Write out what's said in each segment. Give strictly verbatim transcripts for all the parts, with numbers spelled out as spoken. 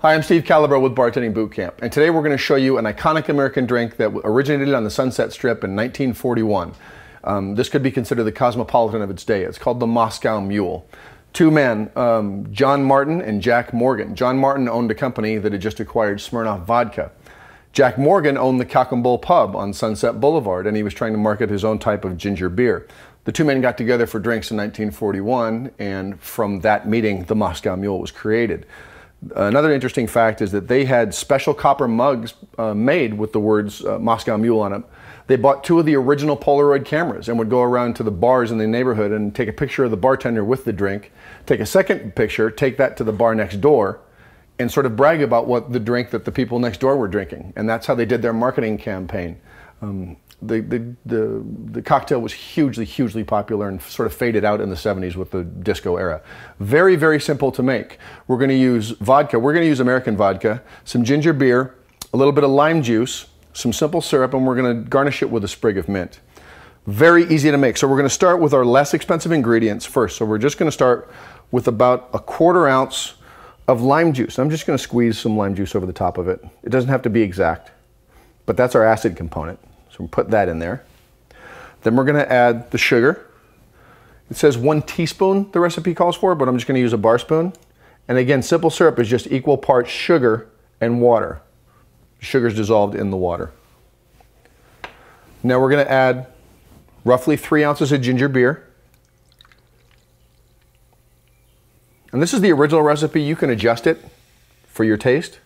Hi, I'm Steve Calabro with Bartending Bootcamp, and today we're going to show you an iconic American drink that originated on the Sunset Strip in nineteen forty-one. Um, this could be considered the cosmopolitan of its day. It's called the Moscow Mule. Two men, um, John Martin and Jack Morgan. John Martin owned a company that had just acquired Smirnoff Vodka. Jack Morgan owned the Cock and Bull Pub on Sunset Boulevard, and he was trying to market his own type of ginger beer. The two men got together for drinks in nineteen forty-one, and from that meeting, the Moscow Mule was created. Another interesting fact is that they had special copper mugs uh, made with the words uh, Moscow Mule on them. They bought two of the original Polaroid cameras and would go around to the bars in the neighborhood and take a picture of the bartender with the drink, take a second picture, take that to the bar next door, and sort of brag about what the drink that the people next door were drinking. And that's how they did their marketing campaign. Um, the, the, the, the cocktail was hugely, hugely popular and sort of faded out in the seventies with the disco era. Very, very simple to make. We're going to use vodka. We're going to use American vodka, some ginger beer, a little bit of lime juice, some simple syrup, and we're going to garnish it with a sprig of mint. Very easy to make. So we're going to start with our less expensive ingredients first. So we're just going to start with about a quarter ounce of lime juice. I'm just going to squeeze some lime juice over the top of it. It doesn't have to be exact, but that's our acid component. So we'll put that in there. Then we're going to add the sugar. It says one teaspoon the recipe calls for, but I'm just going to use a bar spoon. And again, simple syrup is just equal parts sugar and water. Sugar's dissolved in the water. Now we're going to add roughly three ounces of ginger beer. And this is the original recipe. You can adjust it for your taste.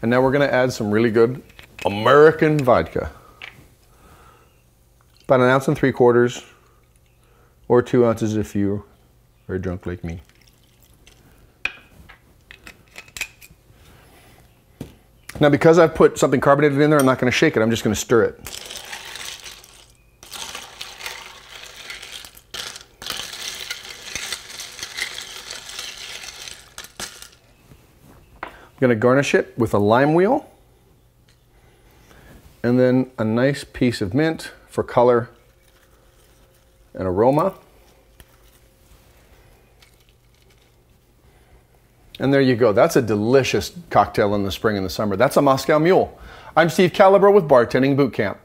And now we're going to add some really good American vodka. About an ounce and three quarters, or two ounces if you are drunk like me. Now, because I've put something carbonated in there, I'm not going to shake it. I'm just going to stir it. I'm going to garnish it with a lime wheel and then a nice piece of mint for color and aroma. And there you go. That's a delicious cocktail in the spring and the summer. That's a Moscow Mule. I'm Steve Calabro with Bartending Bootcamp.